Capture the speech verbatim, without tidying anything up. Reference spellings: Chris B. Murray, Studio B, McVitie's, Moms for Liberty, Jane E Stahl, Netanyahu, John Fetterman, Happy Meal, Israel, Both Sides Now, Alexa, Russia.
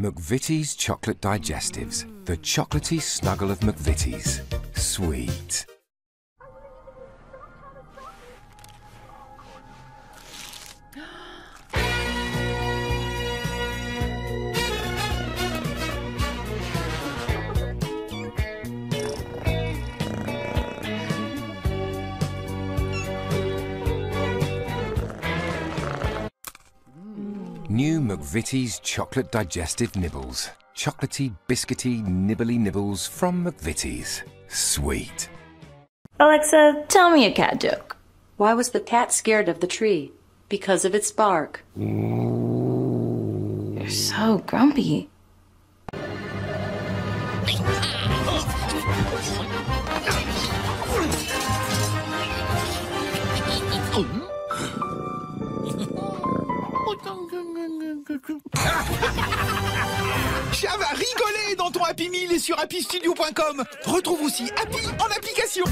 McVitie's Chocolate Digestives. The chocolatey snuggle of McVitie's. Sweet. New McVitie's Chocolate Digestive Nibbles. Chocolatey, biscuity, nibbly nibbles from McVitie's. Sweet. Alexa, tell me a cat joke. Why was the cat scared of the tree? Because of its bark. You're so grumpy. Chav a rigolé dans ton Happy Meal et sur happy studio point com. Retrouve aussi Happy en application.